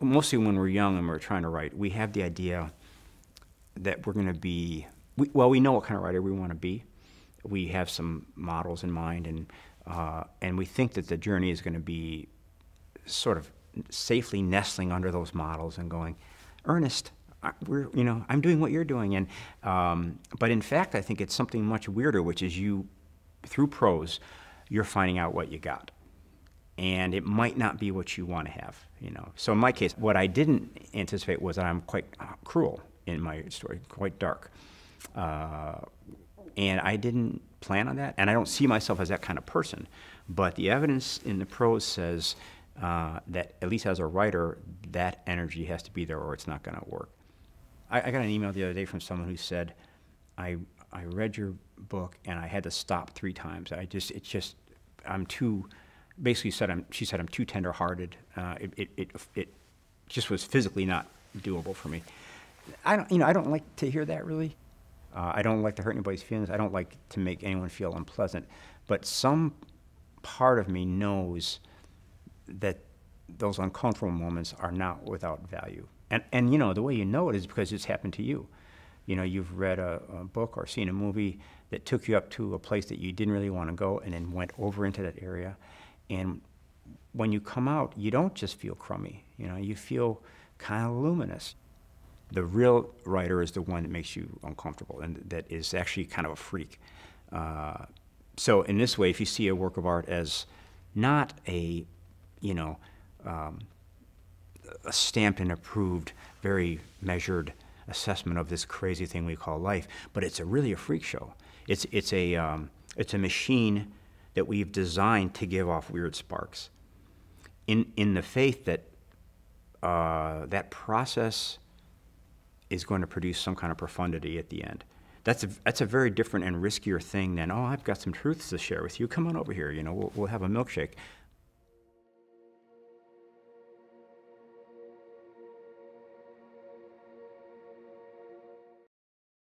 mostly when we're young and we're trying to write, we have the idea that we're going to be, well, we know what kind of writer we want to be. We have some models in mind, and we think that the journey is going to be sort of safely nestling under those models and going, Ernest, I'm doing what you're doing. And but in fact, I think it's something much weirder, which is you, through prose, you're finding out what you got. And it might not be what you want to have, you know. So in my case, what I didn't anticipate was that I'm quite cruel in my story, quite dark. And I didn't plan on that, and I don't see myself as that kind of person. But the evidence in the prose says that, at least as a writer, that energy has to be there or it's not going to work. I got an email the other day from someone who said, I read your book and I had to stop 3 times. I'm too... Basically, she said, I'm too tender-hearted. It just was physically not doable for me. I don't like to hear that, really. I don't like to hurt anybody's feelings. I don't like to make anyone feel unpleasant. But some part of me knows that those uncomfortable moments are not without value. And you know, the way you know it is because it's happened to you. You know, you've read a book or seen a movie that took you up to a place that you didn't really want to go, and then went over into that area. And when you come out, you don't just feel crummy, you know, you feel kind of luminous. The real writer is the one that makes you uncomfortable and that is actually kind of a freak. So in this way, if you see a work of art as not a, a stamped and approved, very measured assessment of this crazy thing we call life, but it's really a freak show. It's a machine that we've designed to give off weird sparks, in the faith that that process is going to produce some kind of profundity at the end. That's a very different and riskier thing than, oh, I've got some truths to share with you. Come on over here, we'll have a milkshake.